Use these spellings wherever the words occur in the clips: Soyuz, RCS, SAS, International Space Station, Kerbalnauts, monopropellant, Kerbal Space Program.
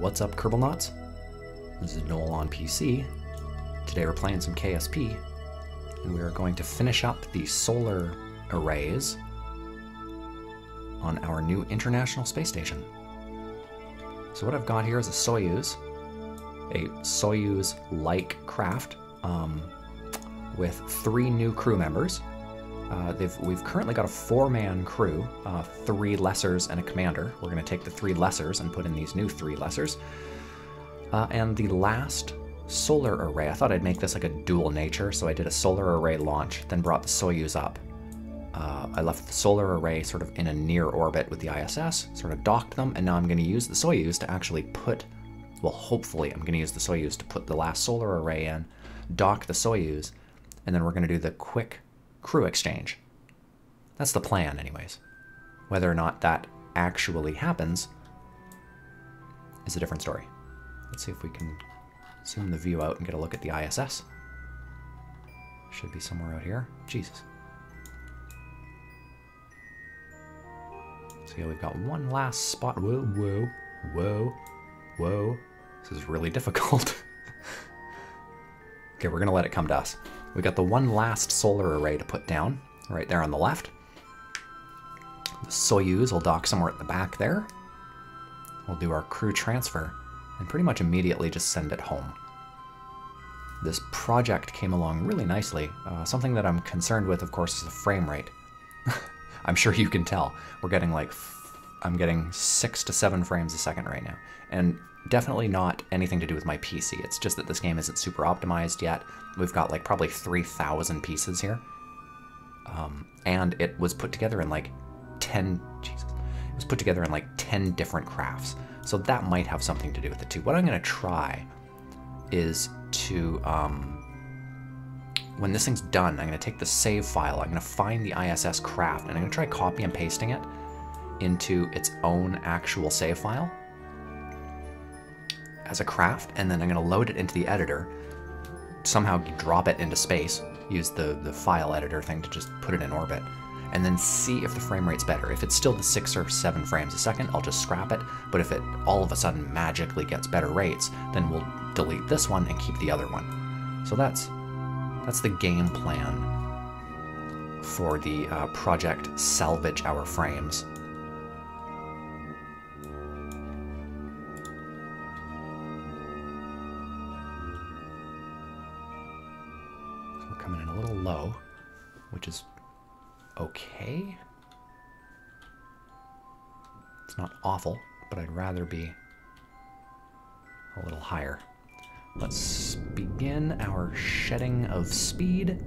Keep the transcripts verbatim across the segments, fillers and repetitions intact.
What's up, Kerbalnauts? This is Noel on P C. Today we're playing some K S P, and we are going to finish up the solar arrays on our new International Space Station. So what I've got here is a Soyuz, a Soyuz-like craft um, with three new crew members. Uh, they've, we've currently got a four-man crew, uh, three lessers and a commander. We're going to take the three lessers and put in these new three lessers. Uh, and the last solar array, I thought I'd make this like a dual nature, so I did a solar array launch, then brought the Soyuz up. Uh, I left the solar array sort of in a near orbit with the I S S, sort of docked them, and now I'm going to use the Soyuz to actually put, well, hopefully I'm going to use the Soyuz to put the last solar array in, dock the Soyuz, and then we're going to do the quick crew exchange. That's the plan anyways. Whether or not that actually happens is a different story. Let's see if we can zoom the view out and get a look at the I S S. Should be somewhere out here. Jesus. So yeah, we've got one last spot. Whoa, whoa, whoa, whoa. This is really difficult. Okay, we're gonna let it come to us. We got the one last solar array to put down, right there on the left. The Soyuz will dock somewhere at the back there. We'll do our crew transfer and pretty much immediately just send it home. This project came along really nicely. Uh, something that I'm concerned with, of course, is the frame rate. I'm sure you can tell. We're getting like, I'm getting six to seven frames a second right now. And definitely not anything to do with my P C. It's just that this game isn't super optimized yet. We've got like probably three thousand pieces here. Um, and it was put together in like ten, Jesus, it was put together in like ten different crafts. So that might have something to do with it too. What I'm gonna try is to, um, when this thing's done, I'm gonna take the save file, I'm gonna find the I S S craft, and I'm gonna try copy and pasting it into its own actual save file as a craft, and then I'm gonna load it into the editor, somehow drop it into space, use the, the file editor thing to just put it in orbit, and then see if the frame rate's better. If it's still the six or seven frames a second, I'll just scrap it, but if it all of a sudden magically gets better rates, then we'll delete this one and keep the other one. So that's That's the game plan for the uh, project Salvage Our Frames. So we're coming in a little low, which is okay. It's not awful, but I'd rather be a little higher. Let's begin our shedding of speed.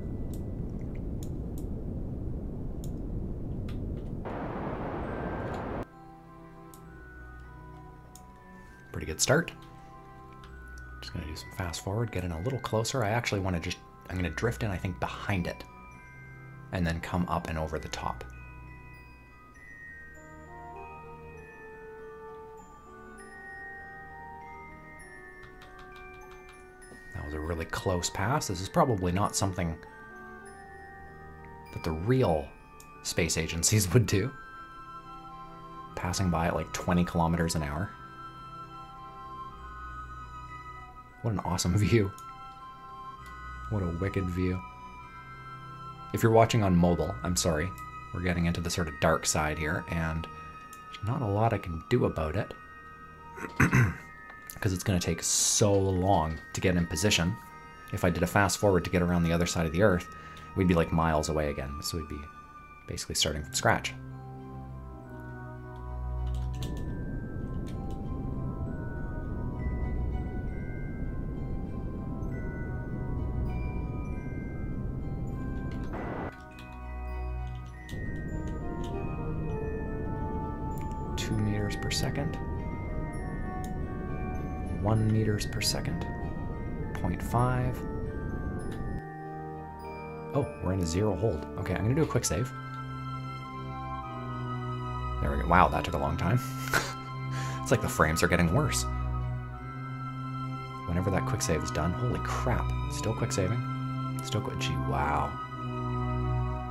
Pretty good start. Just gonna do some fast forward, get in a little closer. I actually wanna just, I'm gonna drift in, I think, behind it, and then come up and over the top. A really close pass. This is probably not something that the real space agencies would do. Passing by at like twenty kilometers an hour. What an awesome view. What a wicked view. If you're watching on mobile, I'm sorry. We're getting into the sort of dark side here, and there's not a lot I can do about it. Because it's going to take so long to get in position. If I did a fast forward to get around the other side of the Earth, we'd be like miles away again, so we'd be basically starting from scratch. Two meters per second. One meters per second, zero point five. Oh, we're in a zero hold. Okay, I'm gonna do a quick save. There we go. Wow, that took a long time. It's like the frames are getting worse. Whenever that quick save is done, holy crap, still quick saving. Still quick, gee, wow.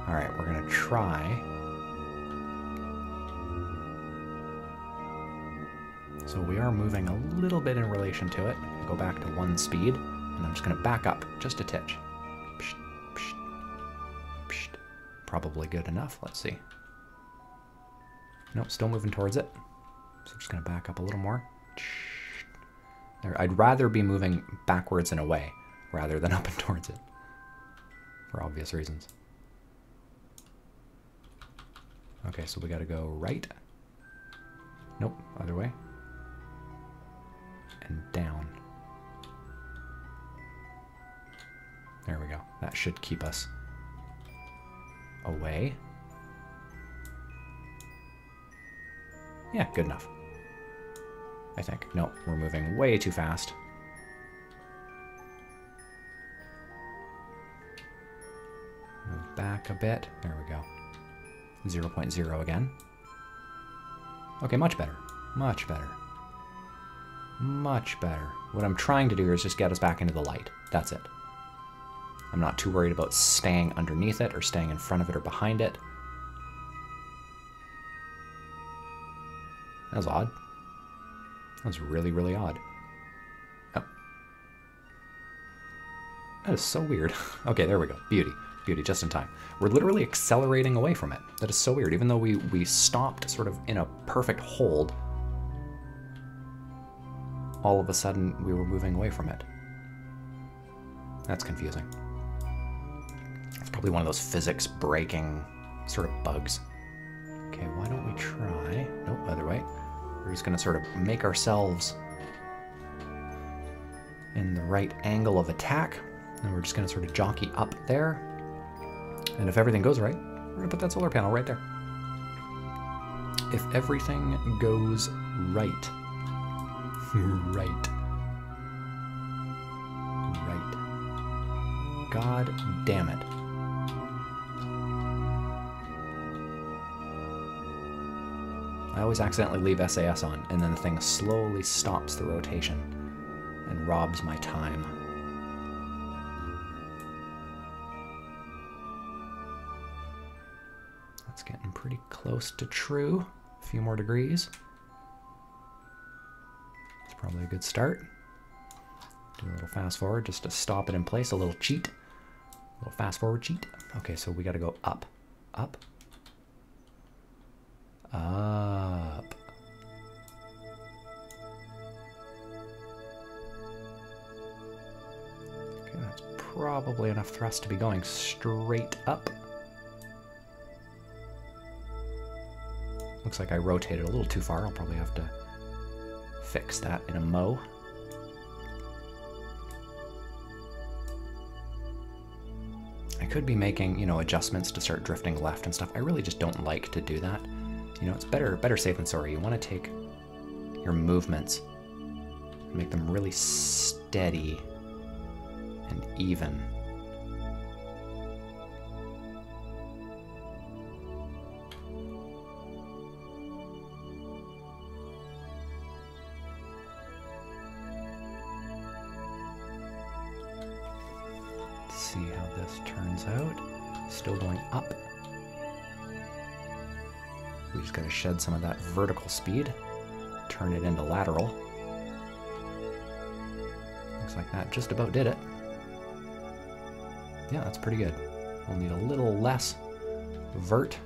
All right, we're gonna try So we are moving a little bit in relation to it. Go back to one speed, and I'm just going to back up just a titch. Psht, psht, psht. Probably good enough. Let's see. Nope, still moving towards it. So I'm just going to back up a little more. There, I'd rather be moving backwards and away rather than up and towards it, for obvious reasons. Okay, so we got to go right. Nope, other way. And down. There we go. That should keep us away. Yeah, good enough. I think. No, we're moving way too fast. Move back a bit. There we go. zero point zero again. Okay, much better. Much better. Much better. What I'm trying to do here is just get us back into the light. That's it. I'm not too worried about staying underneath it or staying in front of it or behind it. That was odd. That was really, really odd. Oh. That is so weird. Okay, there we go. Beauty. Beauty, just in time. We're literally accelerating away from it. That is so weird. Even though we, we stopped sort of in a perfect hold, all of a sudden we were moving away from it. That's confusing. It's probably one of those physics breaking sort of bugs. Okay, why don't we try... Nope, other way. We're just going to sort of make ourselves in the right angle of attack. And we're just going to sort of jockey up there. And if everything goes right, we're going to put that solar panel right there. If everything goes right. Right. Right. God damn it. I always accidentally leave S A S on, and then the thing slowly stops the rotation and robs my time. That's getting pretty close to true. A few more degrees. It's probably a good start. Do a little fast forward just to stop it in place. A little cheat. A little fast forward cheat. Okay, so we got to go up. Up. Up. Okay, that's probably enough thrust to be going straight up. Looks like I rotated a little too far. I'll probably have to fix that in a mo. I could be making, you know, adjustments to start drifting left and stuff. I really just don't like to do that. You know, it's better, better safe than sorry. You want to take your movements and make them really steady and even. Let's see how this turns out. Still going up. We just got to shed some of that vertical speed, turn it into lateral. Looks like that just about did it. Yeah, that's pretty good. We'll need a little less vert.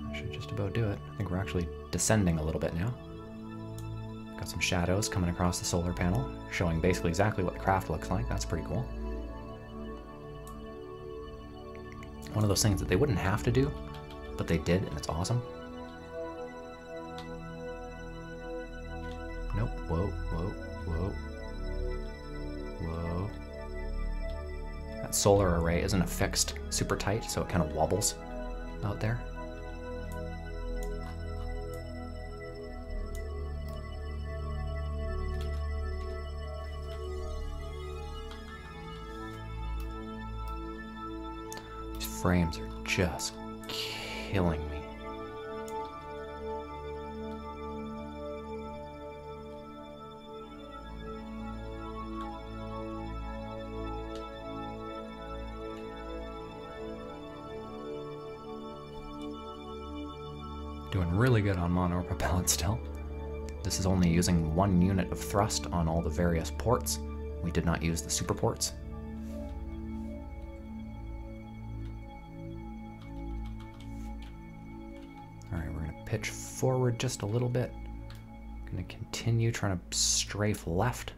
I should just about do it. I think we're actually descending a little bit now. Got some shadows coming across the solar panel, showing basically exactly what the craft looks like. That's pretty cool. One of those things that they wouldn't have to do, but they did, and it's awesome. Nope. Whoa, whoa, whoa. Whoa. That solar array isn't affixed super tight, so it kind of wobbles out there. Frames are just killing me. Doing really good on monopropellant still. This is only using one unit of thrust on all the various ports. We did not use the super ports. All right, we're gonna pitch forward just a little bit. Gonna continue trying to strafe left.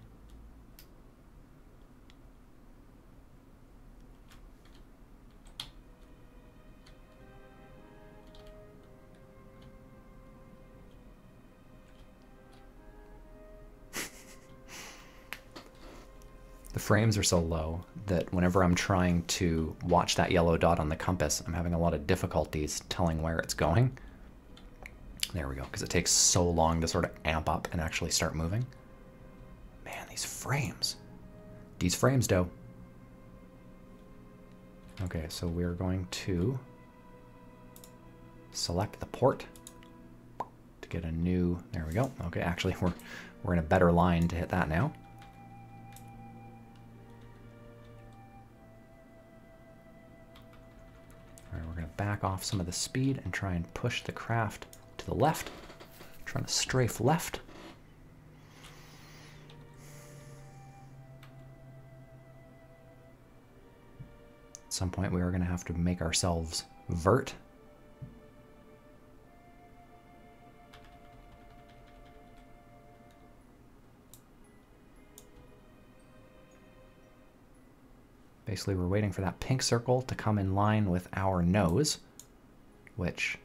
The frames are so low that whenever I'm trying to watch that yellow dot on the compass, I'm having a lot of difficulties telling where it's going. There we go, because it takes so long to sort of amp up and actually start moving. Man, these frames. These frames, though. Okay, so we're going to select the port to get a new, there we go. Okay, actually, we're, we're in a better line to hit that now. Back off some of the speed and try and push the craft to the left. Trying to strafe left. At some point we are going to have to make ourselves vert. Basically, we're waiting for that pink circle to come in line with our nose, which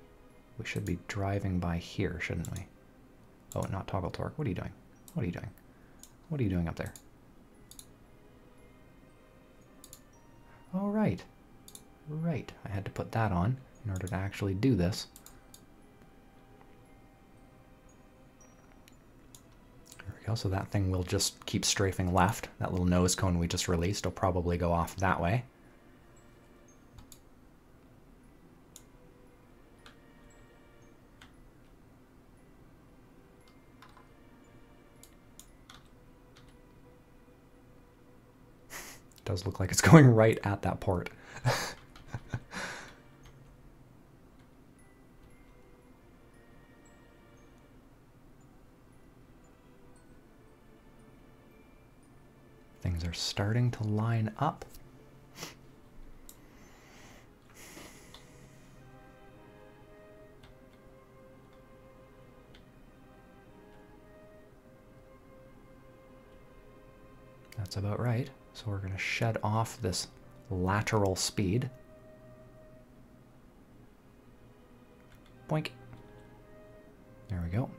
we should be driving by here, shouldn't we? Oh, not toggle torque. What are you doing? What are you doing? What are you doing up there? All right. Right. I had to put that on in order to actually do this. So that thing will just keep strafing left. That little nose cone we just released will probably go off that way. It does look like it's going right at that port. Things are starting to line up. That's about right. So we're going to shed off this lateral speed. Boink. There we go.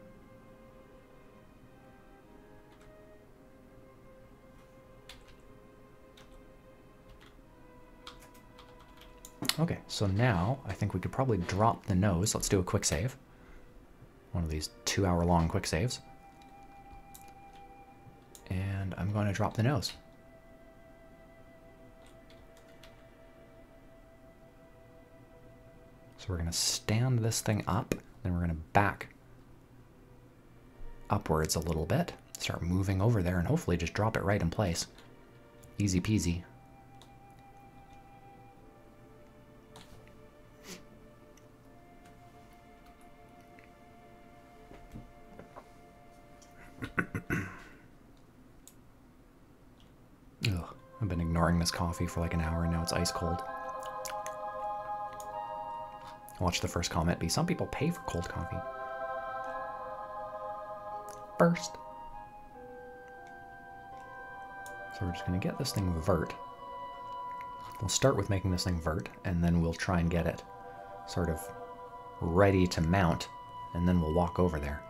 Okay, so now I think we could probably drop the nose. Let's do a quick save. One of these two-hour-long quick saves. And I'm going to drop the nose. So we're going to stand this thing up, then we're going to back upwards a little bit. Start moving over there and hopefully just drop it right in place. Easy peasy. This coffee for like an hour and now it's ice cold. Watch the first comment be, some people pay for cold coffee. First. So we're just gonna get this thing vert. We'll start with making this thing vert and then we'll try and get it sort of ready to mount and then we'll walk over there.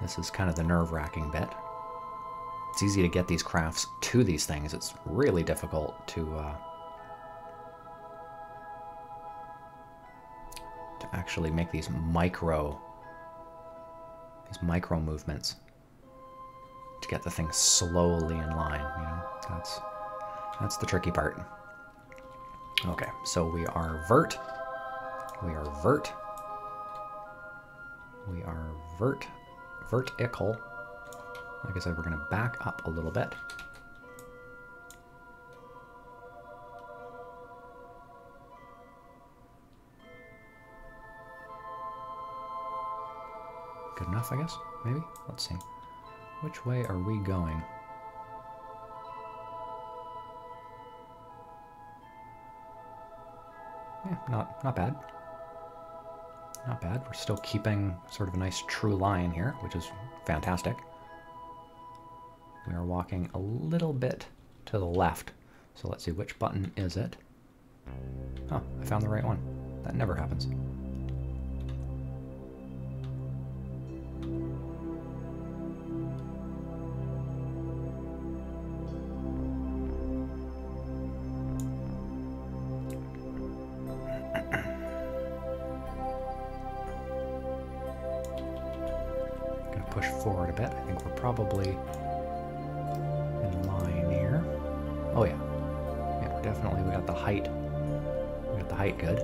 This is kind of the nerve-wracking bit. It's easy to get these crafts to these things. It's really difficult to uh, to actually make these micro these micro movements to get the thing slowly in line. You know, that's that's the tricky part. Okay, so we are vert. We are vert. We are vert. Vertical. Like I said, we're going to back up a little bit. Good enough, I guess? Maybe? Let's see. Which way are we going? Yeah, not, not bad. Not bad. We're still keeping sort of a nice true line here, which is fantastic. We are walking a little bit to the left. So let's see, which button is it? Oh, I found the right one. That never happens. I'm gonna push forward a bit. I think we're probably in line here. Oh yeah. Yeah, we're definitely, we got the height. We got the height good.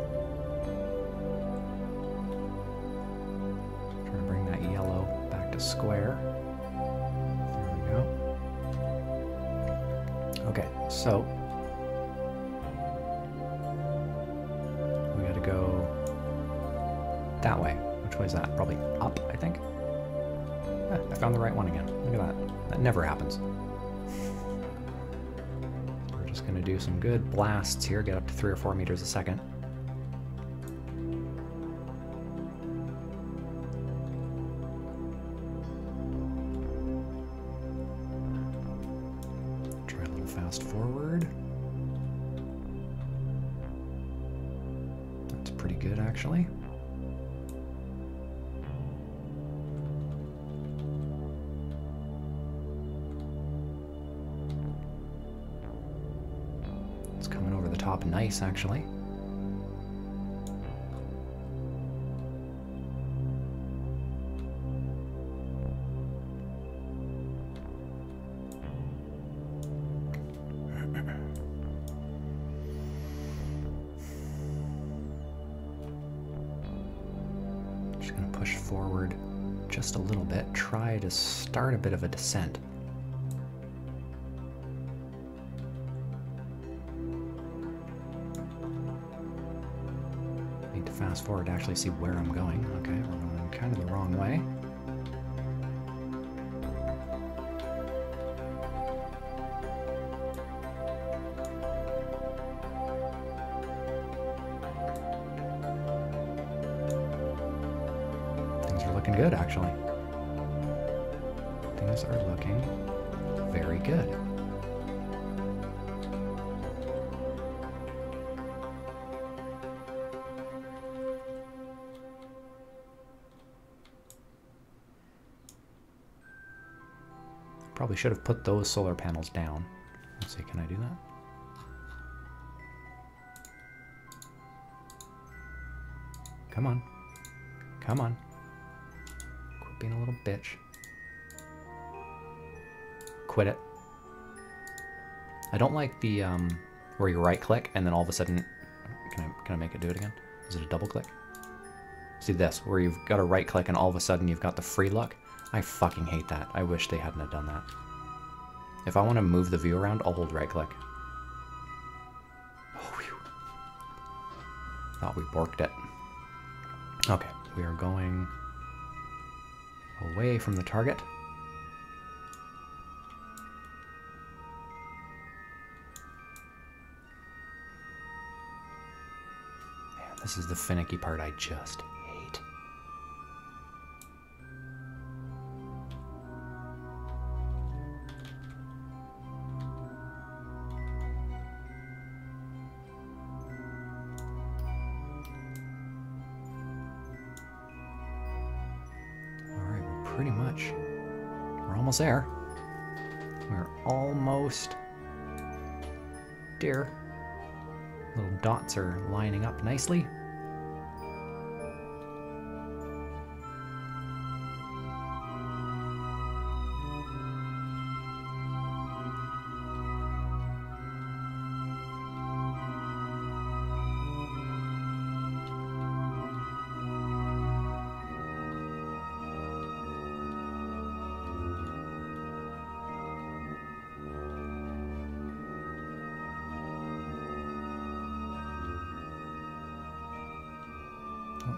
Trying to bring that yellow back to square. There we go. Okay, so we gotta go that way. Which way is that? Probably up, I think. Ah, I found the right one again. Look at that. That never happens. Going to do some good blasts here, get up to three or four meters a second. Try a little fast forward. That's pretty good, actually. Nice, actually. Just going to push forward just a little bit, try to start a bit of a descent. Fast forward to actually see where I'm going. Okay, we're going kind of the wrong way. Things are looking good, actually. Things are looking very good. Probably should have put those solar panels down. Let's see, can I do that? Come on. Come on. Quit being a little bitch. Quit it. I don't like the, um, where you right-click and then all of a sudden... Can I, can I make it do it again? Is it a double-click? See this, where you've got a right-click and all of a sudden you've got the free look. I fucking hate that. I wish they hadn't have done that. If I want to move the view around, I'll hold right-click. Oh, whew. Thought we borked it. Okay, we are going away from the target. Man, this is the finicky part I just hate. Pretty much. We're almost there. We're almost there. Little dots are lining up nicely.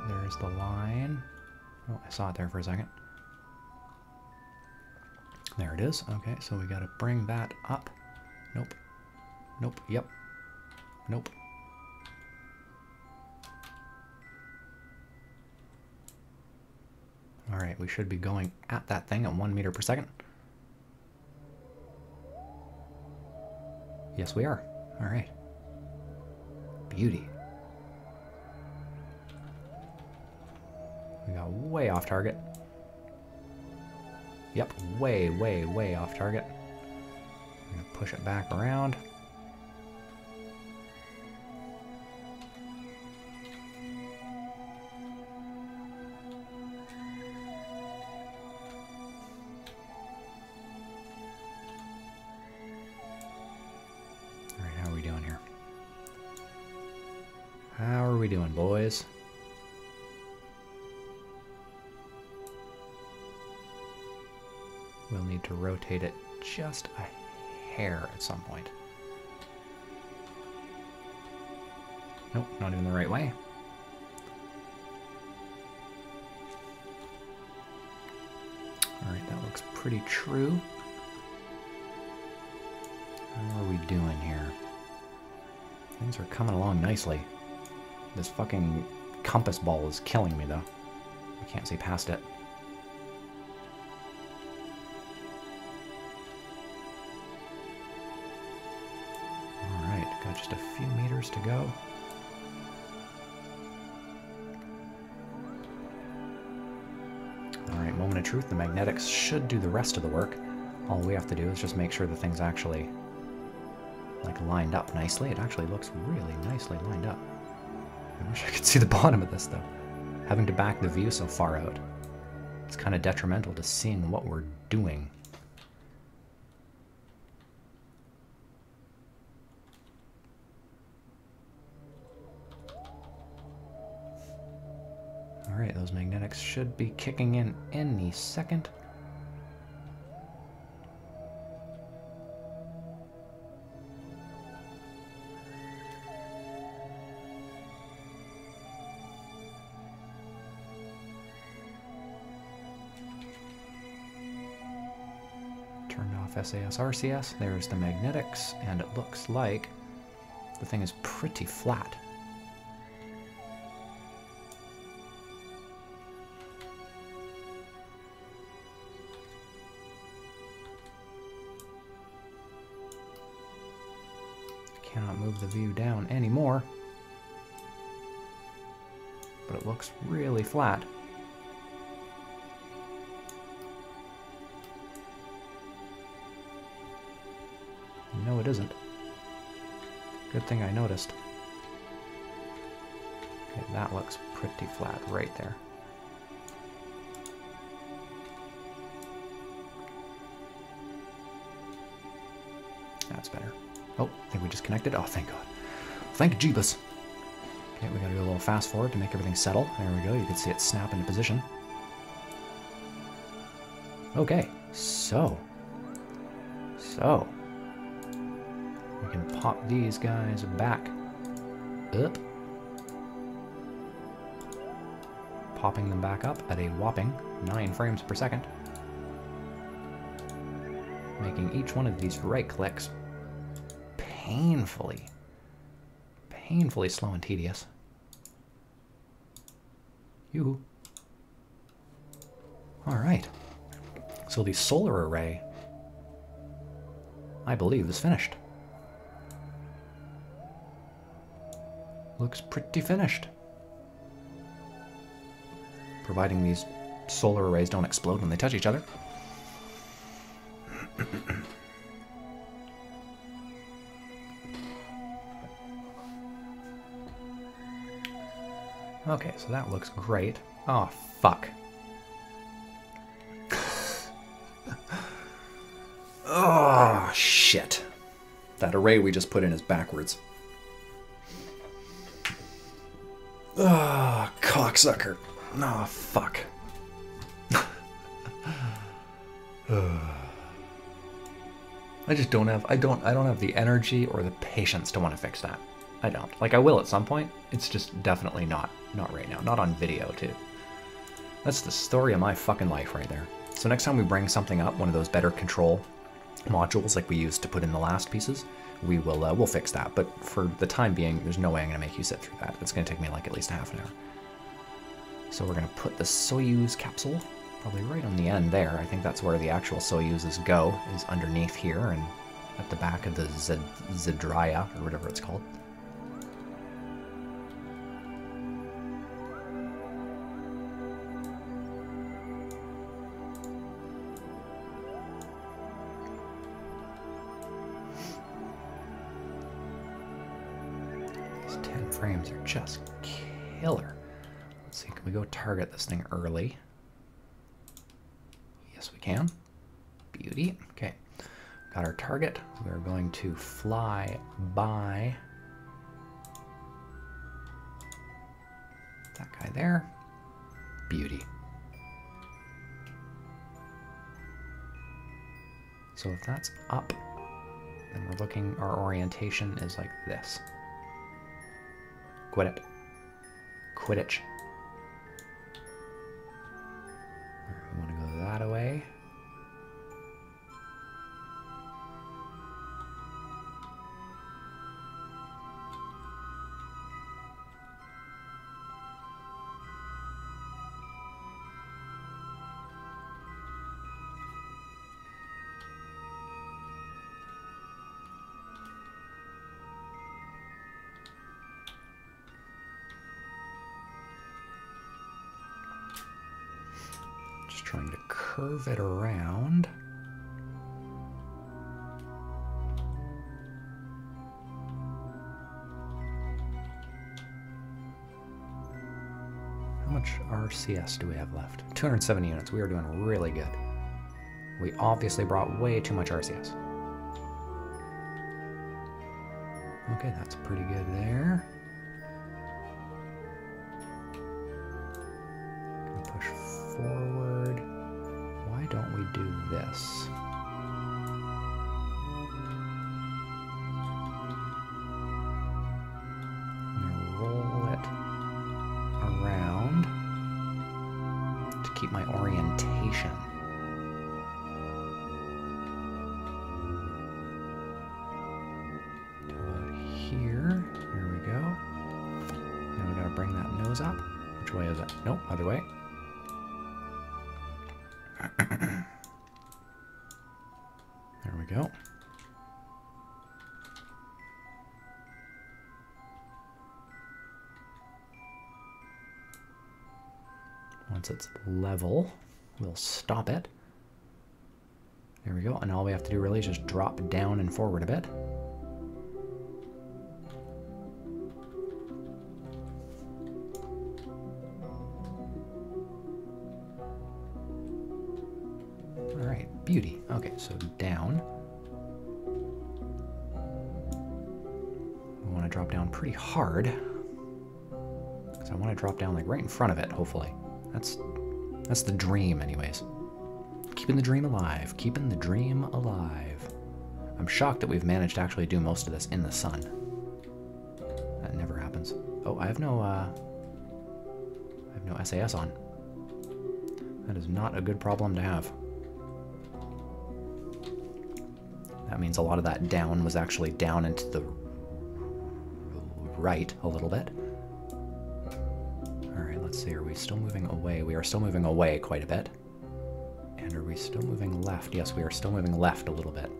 There's the line. Oh, I saw it there for a second. There it is. Okay, so we got to bring that up. Nope. Nope. Yep. Nope. All right, we should be going at that thing at one meter per second. Yes, we are. All right. Beauty. We got way off target. Yep, way, way, way off target. I'm gonna push it back around. We'll need to rotate it just a hair at some point. Nope, not even the right way. Alright, that looks pretty true. How are we doing here? Things are coming along nicely. This fucking compass ball is killing me, though. I can't see past it. Alright, got just a few meters to go. Alright, moment of truth. The magnetics should do the rest of the work. All we have to do is just make sure the thing's actually, like, lined up nicely. It actually looks really nicely lined up. I wish I could see the bottom of this, though. Having to back the view so far out, it's kind of detrimental to seeing what we're doing. Alright, those magnetics should be kicking in any second. S A S R C S, there's the magnetics, and it looks like the thing is pretty flat. I cannot move the view down anymore, but it looks really flat. No, it isn't. Good thing I noticed. Okay, that looks pretty flat right there. That's better. Oh, I think we just connected. Oh, thank God. Thank Jeebus. Okay, we gotta do a little fast forward to make everything settle. There we go. You can see it snap into position. Okay, so. So. We can pop these guys back up. Popping them back up at a whopping nine frames per second. Making each one of these right clicks painfully, painfully slow and tedious. Yoo-hoo. All right. So the solar array, I believe, is finished. Looks pretty finished. Providing these solar arrays don't explode when they touch each other. Okay, so that looks great. Oh, fuck. Oh, shit. That array we just put in is backwards. Ah, oh, cocksucker. Ah, oh, fuck. uh, I just don't have I don't I don't have the energy or the patience to want to fix that. I don't. Like, I will at some point. It's just definitely not not right now. Not on video, too. That's the story of my fucking life right there. So next time we bring something up, one of those better control modules like we used to put in the last pieces, we will uh, we'll fix that. But for the time being, there's no way I'm going to make you sit through that. It's going to take me like at least half an hour. So we're going to put the Soyuz capsule probably right on the end there. I think that's where the actual Soyuzes go, is underneath here and at the back of the Zedraya, or whatever it's called. These ten frames are just killer. Let's see, can we go target this thing early? Yes, we can. Beauty. Okay. Got our target. We're going to fly by that guy there. Beauty. So if that's up, then we're looking, our orientation is like this. Quit it. Quidditch. We want to go that away. Trying to curve it around. How much R C S do we have left? two hundred seventy units. We are doing really good. We obviously brought way too much R C S. Okay, that's pretty good there. Push forward. Do this. I'm going to roll it around to keep my orientation. To about here. Here we go. Now we got to bring that nose up. Which way is it? Nope, other way. Go. Once it's level, we'll stop it. There we go. And all we have to do really is just drop down and forward a bit. All right, beauty. Okay, so down. Drop down pretty hard, because I want to drop down like right in front of it, hopefully. That's that's the dream anyways. Keeping the dream alive, keeping the dream alive. I'm shocked that we've managed to actually do most of this in the sun. That never happens. Oh, I have no, uh, I have no S A S on. That is not a good problem to have. That means a lot of that down was actually down into the right a little bit. All right, let's see, are we still moving away? We are still moving away quite a bit. And are we still moving left? Yes, we are still moving left a little bit.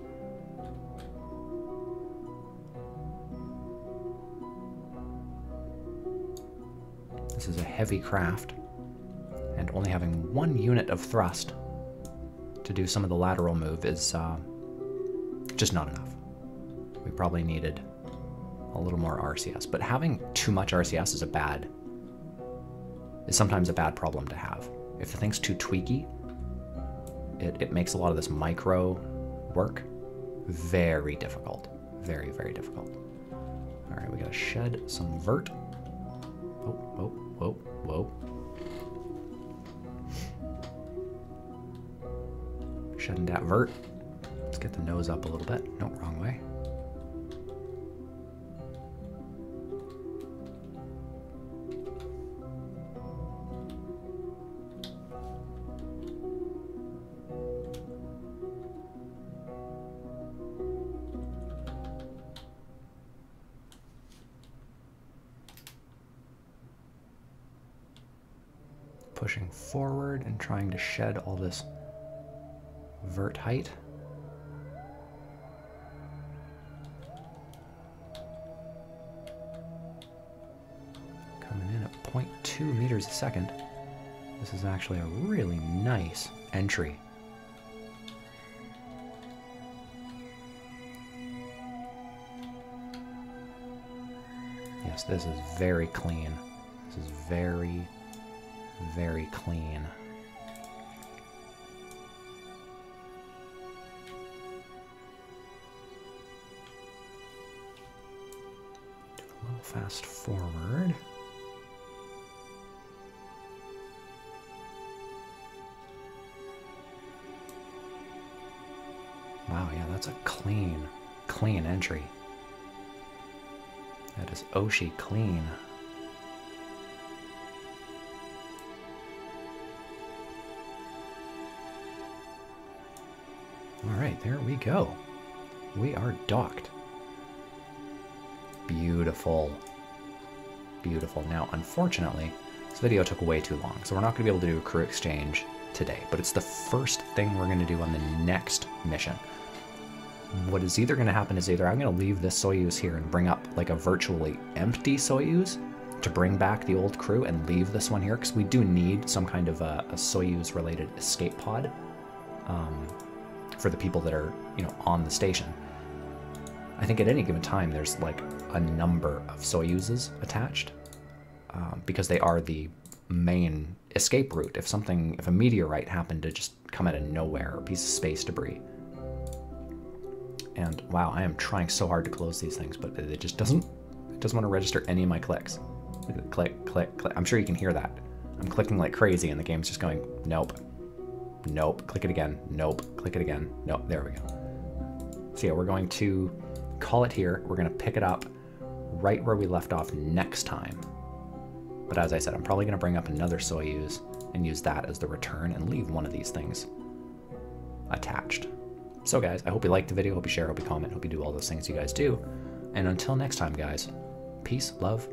This is a heavy craft, and only having one unit of thrust to do some of the lateral move is uh, just not enough. We probably needed a little more R C S, but having too much R C S is a bad, is sometimes a bad problem to have. If the thing's too tweaky, it, it makes a lot of this micro work very difficult. Very, very difficult. All right, we gotta shed some vert. Oh, whoa, whoa, whoa. Shedding that vert. Let's get the nose up a little bit. No, wrong way. pushing forward and trying to shed all this vert height. Coming in at zero point two meters a second. This is actually a really nice entry. Yes, this is very clean. This is very, very clean. Do a little fast forward. Wow, yeah, that's a clean, clean entry. That is Oshi clean. All right, there we go. We are docked. Beautiful. Beautiful. Now, unfortunately, this video took way too long, so we're not going to be able to do a crew exchange today, but it's the first thing we're going to do on the next mission. What is either going to happen is either I'm going to leave this Soyuz here and bring up like a virtually empty Soyuz to bring back the old crew and leave this one here, because we do need some kind of a, a Soyuz-related escape pod. Um... for the people that are, you know, on the station. I think at any given time there's like a number of Soyuzes attached uh, because they are the main escape route. If something, if a meteorite happened to just come out of nowhere, or a piece of space debris. And wow, I am trying so hard to close these things, but it just doesn't, it doesn't want to register any of my clicks. Click, click, click. I'm sure you can hear that. I'm clicking like crazy and the game's just going, nope. Nope, click it again, nope, click it again, nope, there we go. So yeah, we're going to call it here. We're gonna pick it up right where we left off next time. But as I said, I'm probably gonna bring up another Soyuz and use that as the return and leave one of these things attached. So guys, I hope you liked the video, hope you share, hope you comment, hope you do all those things you guys do. And until next time, guys, peace, love,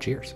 cheers.